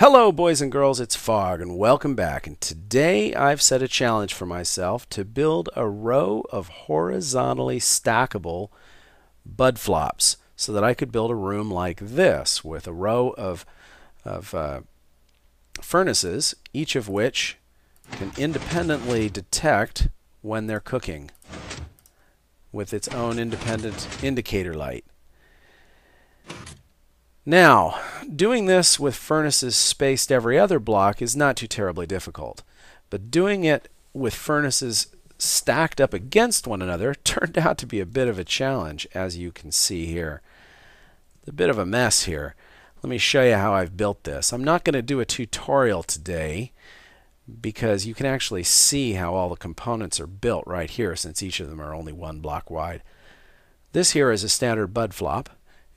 Hello boys and girls, it's Fog and welcome back, and today I've set a challenge for myself to build a row of horizontally stackable bud flops so that I could build a room like this with a row of furnaces, each of which can independently detect when they're cooking with its own independent indicator light. Now, doing this with furnaces spaced every other block is not too terribly difficult, but doing it with furnaces stacked up against one another turned out to be a bit of a challenge, as you can see here. It's a bit of a mess here. Let me show you how I've built this. I'm not going to do a tutorial today because you can actually see how all the components are built right here, since each of them are only one block wide. This here is a standard bud flop.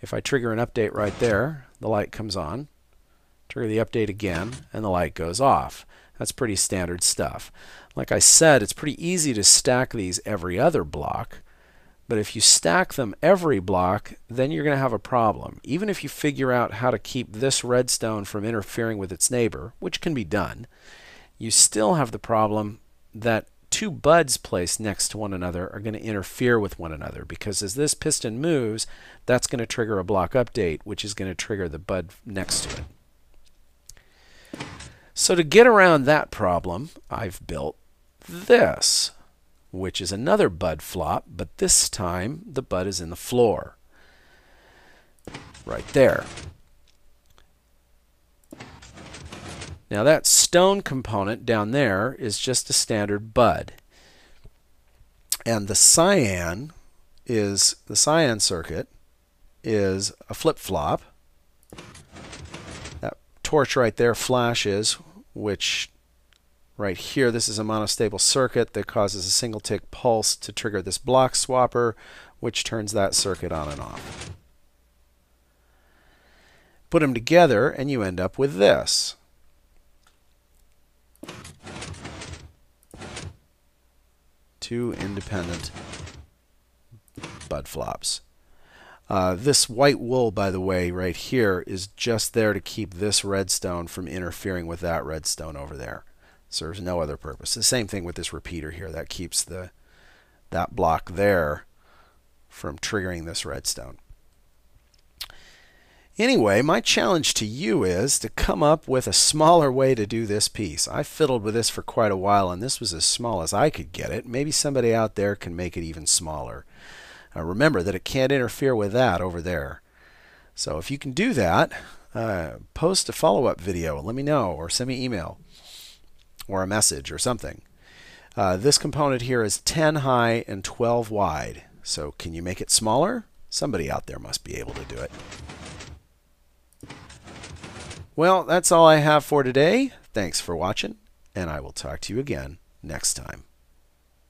If I trigger an update right there, the light comes on. Trigger the update again, and the light goes off. That's pretty standard stuff. Like I said, it's pretty easy to stack these every other block, but if you stack them every block, then you're going to have a problem. Even if you figure out how to keep this redstone from interfering with its neighbor, which can be done, you still have the problem that two buds placed next to one another are going to interfere with one another, because as this piston moves, that's going to trigger a block update, which is going to trigger the bud next to it. So to get around that problem, I've built this, which is another bud flop, but this time the bud is in the floor. Right there. Now that stone component down there is just a standard bud, and the cyan circuit is a flip-flop. That torch right there flashes, which right here, this is a monostable circuit that causes a single tick pulse to trigger this block swapper, which turns that circuit on and off. Put them together and you end up with this. Two independent bud flops. This white wool, by the way, right here is just there to keep this redstone from interfering with that redstone over there. Serves no other purpose. The same thing with this repeater here. That keeps that block there from triggering this redstone. Anyway, my challenge to you is to come up with a smaller way to do this piece. I fiddled with this for quite a while, and this was as small as I could get it. Maybe somebody out there can make it even smaller. Remember that it can't interfere with that over there. So if you can do that, post a follow-up video. Let me know, or send me email, or a message, or something. This component here is 10 high and 12 wide. So can you make it smaller? Somebody out there must be able to do it. Well, that's all I have for today. Thanks for watching, and I will talk to you again next time.